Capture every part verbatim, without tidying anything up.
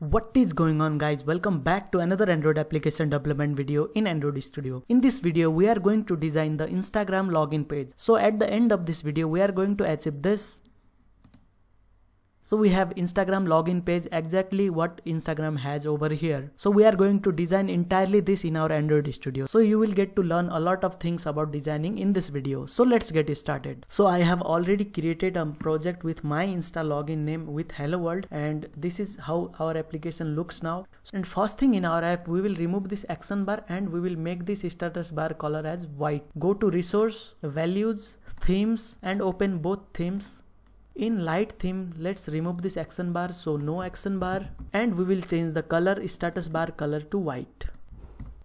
What is going on, guys? Welcome back to another Android application development video in Android Studio. In this video, we are going to design the Instagram login page. So at the end of this video, we are going to achieve this. So we have Instagram login page, exactly what Instagram has over here. So we are going to design entirely this in our Android Studio. So you will get to learn a lot of things about designing in this video. So let's get started. So I have already created a project with my Insta login name with hello world, and this is how our application looks now. And first thing in our app, we will remove this action bar and we will make this status bar color as white. Go to resource, values, themes, and open both themes. In light theme, let's remove this action bar, so no action bar, and we will change the color status bar color to white.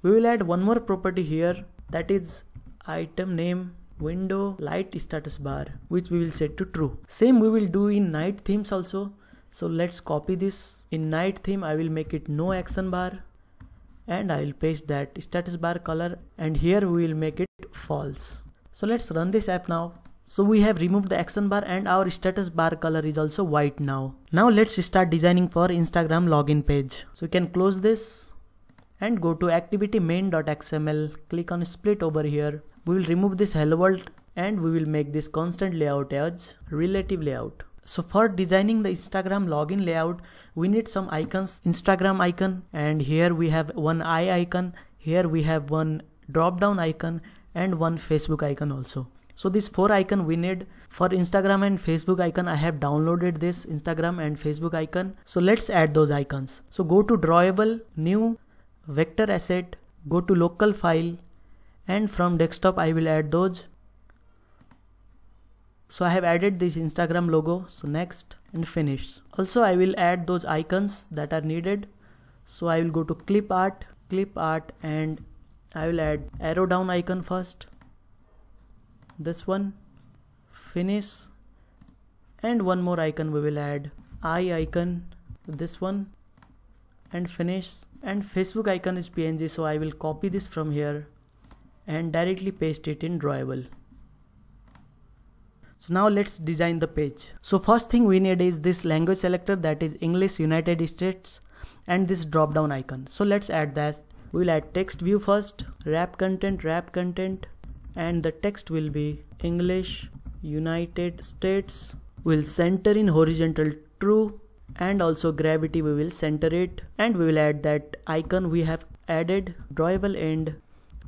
We will add one more property here, that is item name window light status bar, which we will set to true. Same we will do in night themes also. So let's copy this. In night theme, I will make it no action bar and I will paste that status bar color, and here we will make it false. So let's run this app now. So we have removed the action bar and our status bar color is also white now. Now let's start designing for Instagram login page. So you can close this and go to activity main dot X M L. Click on split over here. We will remove this hello world and we will make this constant layout as relative layout. So for designing the Instagram login layout, we need some icons. Instagram icon, and here we have one eye icon. Here we have one drop down icon and one Facebook icon also. So this four icon we need for Instagram and Facebook icon. I have downloaded this Instagram and Facebook icon. So let's add those icons. So go to drawable, new, vector asset, go to local file, and from desktop I will add those. So I have added this Instagram logo. So next and finish. Also I will add those icons that are needed. So I will go to clip art, clip art, and I will add arrow down icon first. This one, finish, and one more icon we will add, eye icon, this one, and finish. And Facebook icon is P N G, so I will copy this from here and directly paste it in drawable. So now let's design the page. So first thing we need is this language selector, that is English United States, and this drop down icon. So let's add that. We will add text view first, wrap content, wrap content. And the text will be English United States. We'll center in horizontal true, and also gravity we will center it, and we will add that icon we have added, drawable end,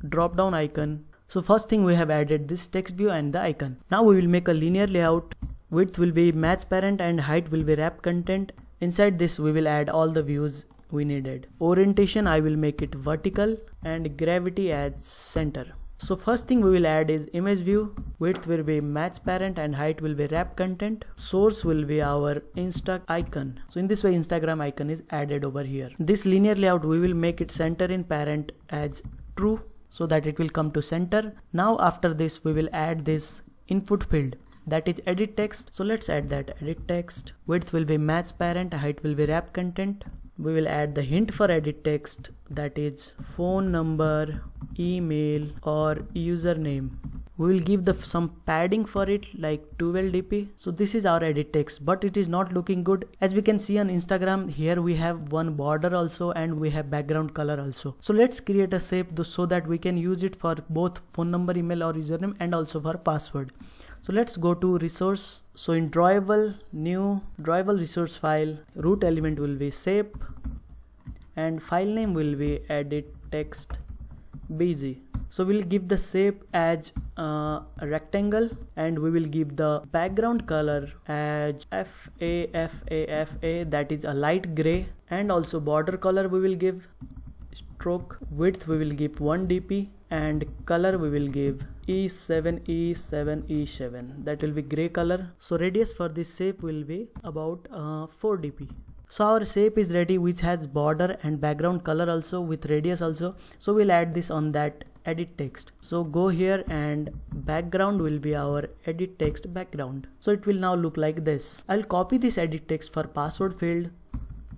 drop down icon. So first thing we have added this text view and the icon. Now we will make a linear layout. Width will be match parent and height will be wrap content. Inside this we will add all the views we needed. Orientation I will make it vertical and gravity as center. So first thing we will add is image view, width will be match parent and height will be wrap content, source will be our Insta icon. So in this way Instagram icon is added over here. This linear layout we will make it center in parent as true, so that it will come to center. Now after this we will add this input field, that is edit text. So let's add that edit text, width will be match parent, height will be wrap content. We will add the hint for edit text, that is phone number, email, or username. We will give the some padding for it, like twelve D P. So this is our edit text, but it is not looking good. As we can see on Instagram, here we have one border also and we have background color also. So let's create a shape so that we can use it for both phone number, email, or username, and also for password. So let's go to resource. So in drawable, new, drawable resource file, root element will be shape, and file name will be edit text B G. So we'll give the shape as uh, a rectangle, and we will give the background color as fafafa, that is a light gray, and also border color we will give stroke, width we will give one D P, and color we will give E seven E seven E seven, that will be gray color. So radius for this shape will be about uh, four D P. So our shape is ready, which has border and background color also with radius also. So we'll add this on that edit text. So go here and background will be our edit text background. So it will now look like this. I'll copy this edit text for password field.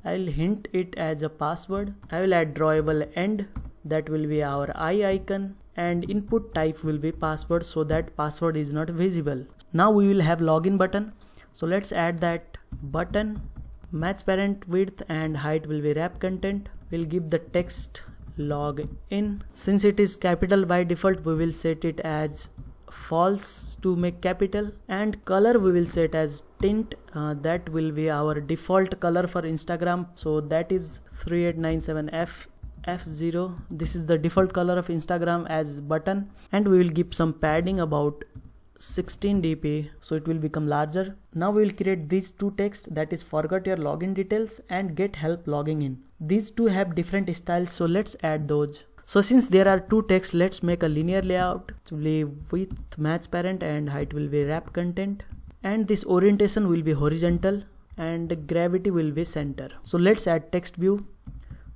I'll hint it as a password. I will add drawable end, that will be our eye icon, and input type will be password, so that password is not visible. Now we will have login button. So let's add that button Match parent width and height will be wrap content. We'll give the text log in. Since it is capital by default, we will set it as false to make capital, and color we will set as tint. Uh, that will be our default color for Instagram, so that is three eight nine seven F zero. This is the default color of Instagram as button, and we will give some padding about sixteen D P I, so it will become larger. Now we will create these two text, that is forgot your login details and get help logging in. These two have different styles, so let's add those. So since there are two texts, let's make a linear layout with match parent and height will be wrap content, and this orientation will be horizontal and gravity will be center. So let's add text view.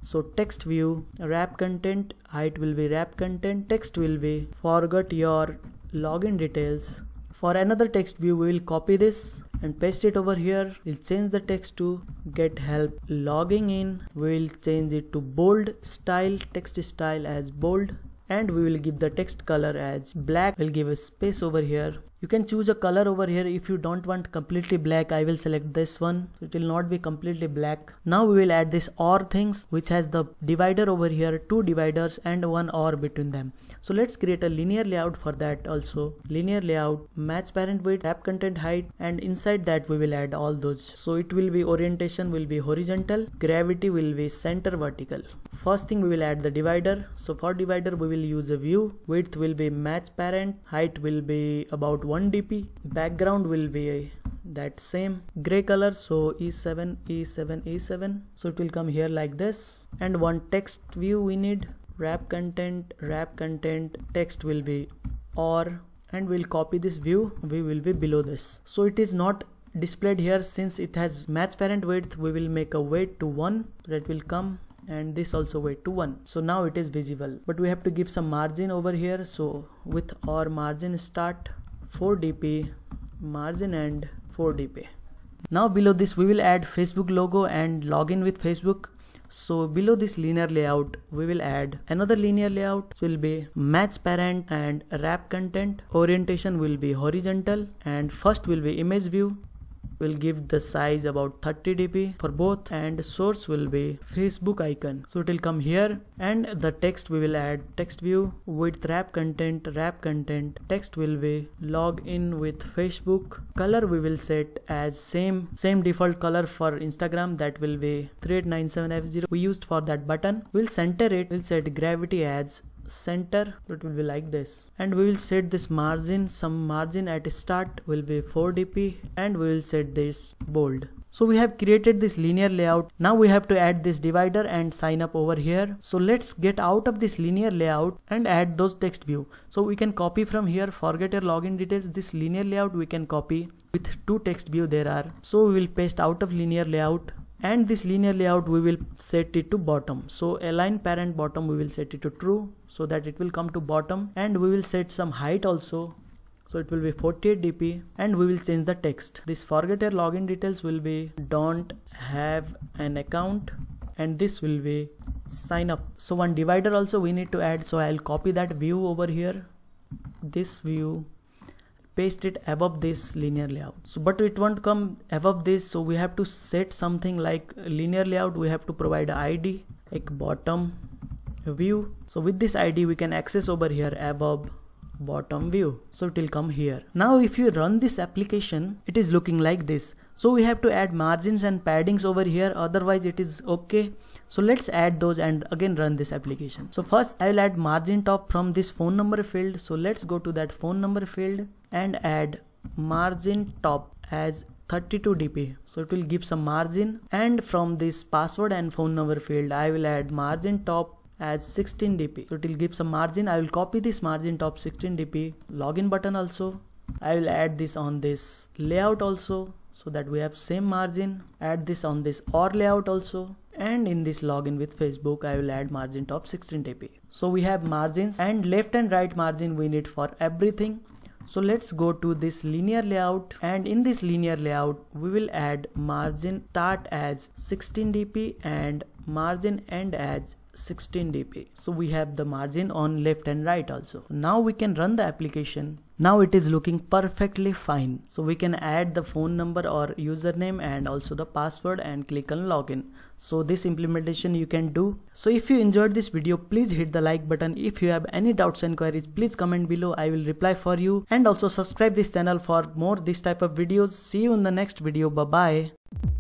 So text view, wrap content, height will be wrap content, text will be forgot your login details. For another text view, we will copy this and paste it over here. We'll change the text to get help logging in. We'll change it to bold style, text style as bold, and we will give the text color as black. We'll give a space over here. You can choose a color over here. If you don't want completely black, I will select this one. It will not be completely black. Now we will add this or things, which has the divider over here, two dividers and one or between them. So let's create a linear layout for that also. Linear layout, match parent width, wrap content height, and inside that we will add all those. So it will be orientation will be horizontal, gravity will be center vertical. First thing we will add the divider. So for divider we will use a view. Width will be match parent, height will be about one D P I, background will be a, that same gray color, so E seven E seven E seven, so it will come here like this. And one text view we need, wrap content, wrap content, text will be or, and we'll copy this view, we will be below this. So it is not displayed here since it has match parent width, we will make a weight to one, that will come, and this also weight to one. So now it is visible, but we have to give some margin over here. So with our margin start four D P I, margin end four D P I. Now below this we will add Facebook logo and login with Facebook. So below this linear layout we will add another linear layout. It will be match parent and wrap content, orientation will be horizontal, and first will be image view. We'll give the size about thirty D P I for both, and source will be Facebook icon, so it will come here. And the text we will add text view with wrap content, wrap content, text will be log in with Facebook. Color we will set as same same default color for Instagram, that will be three eight nine seven F zero we used for that button. We'll center it, we'll set gravity as center, it will be like this, and we will set this margin, some margin at start will be four D P I, and we will set this bold. So we have created this linear layout. Now we have to add this divider and sign up over here. So let's get out of this linear layout and add those text view. So we can copy from here, forget your login details. This linear layout we can copy with two text view there are, so we will paste out of linear layout. And this linear layout we will set it to bottom, so align parent bottom we will set it to true, so that it will come to bottom. And we will set some height also, so it will be forty-eight D P I, and we will change the text. This forget your login details will be don't have an account, and this will be sign up. So one divider also we need to add, so I'll copy that view over here, this view, paste it above this linear layout. So but it won't come above this, so we have to set something like linear layout. We have to provide an I D like bottom view, so with this I D we can access over here above bottom view, so it will come here. Now if you run this application, it is looking like this. So we have to add margins and paddings over here, otherwise it is okay. So let's add those and again run this application. So first I will add margin top from this phone number field, so let's go to that phone number field and add margin top as thirty-two D P I, so it will give some margin. And from this password and phone number field I will add margin top as sixteen D P I, so it will give some margin. I will copy this margin top sixteen D P I, login button also. I will add this on this layout also, so that we have same margin. Add this on this or layout also, and in this login with Facebook I will add margin top sixteen D P I. So we have margins, and left and right margin we need for everything. So let's go to this linear layout, and in this linear layout we will add margin start as sixteen D P I and margin end as sixteen D P I. So we have the margin on left and right also. Now we can run the application. Now it is looking perfectly fine. So we can add the phone number or username and also the password and click on login. So this implementation you can do. So if you enjoyed this video, please hit the like button. If you have any doubts and queries, please comment below. I will reply for you, and also subscribe this channel for more this type of videos. See you in the next video. Bye bye.